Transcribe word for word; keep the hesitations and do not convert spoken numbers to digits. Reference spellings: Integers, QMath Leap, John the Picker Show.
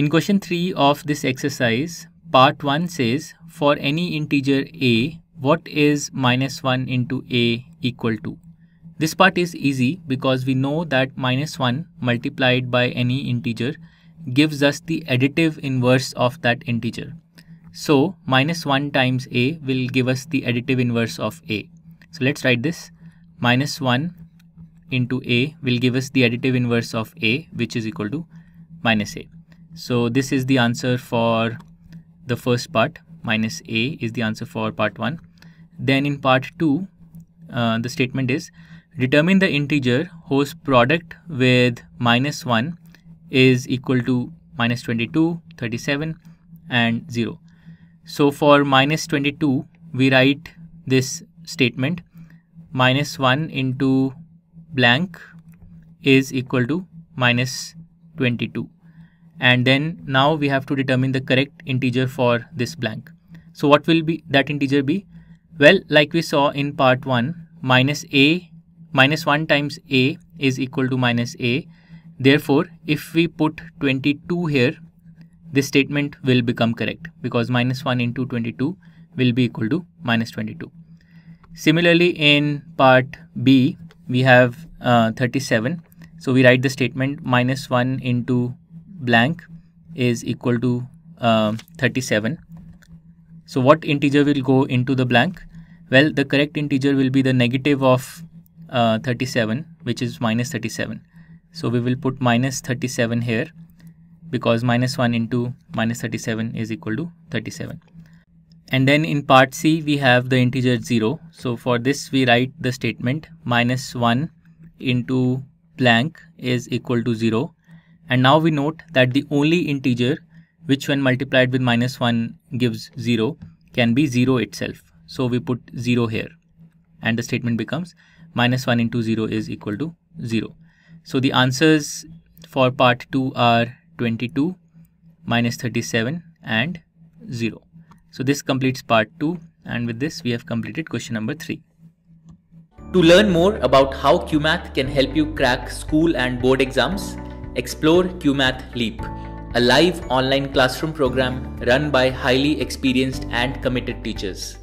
In question three of this exercise, part one says, for any integer a, what is minus one into a equal to? This part is easy because we know that minus one multiplied by any integer gives us the additive inverse of that integer. So minus one times a will give us the additive inverse of a. So let's write this. Minus one into a will give us the additive inverse of a, which is equal to minus a. So this is the answer for the first part. Minus a is the answer for part one. Then in part two, uh, the statement is, determine the integer whose product with minus one is equal to minus twenty-two, thirty-seven and zero. So for minus twenty-two, we write this statement, minus one into blank is equal to minus twenty-two. And then now we have to determine the correct integer for this blank. So what will be that integer be? Well, like we saw in part one, minus a minus one times a is equal to minus a. Therefore, if we put twenty-two here, this statement will become correct because minus one into twenty-two will be equal to minus twenty-two. Similarly, in part B, we have uh, thirty-seven. So we write the statement minus one into blank is equal to uh, thirty-seven. So what integer will go into the blank? Well, the correct integer will be the negative of uh, thirty-seven, which is minus thirty-seven. So we will put minus thirty-seven here because minus one into minus thirty-seven is equal to thirty-seven. And then in part C, we have the integer zero. So for this, we write the statement minus one into blank is equal to zero. And now we note that the only integer which when multiplied with minus one gives zero can be zero itself. So we put zero here and the statement becomes minus one into zero is equal to zero. So the answers for part two are twenty-two, minus thirty-seven and zero. So this completes part two, and with this we have completed question number three. To learn more about how QMath can help you crack school and board exams, explore QMath Leap, a live online classroom program run by highly experienced and committed teachers.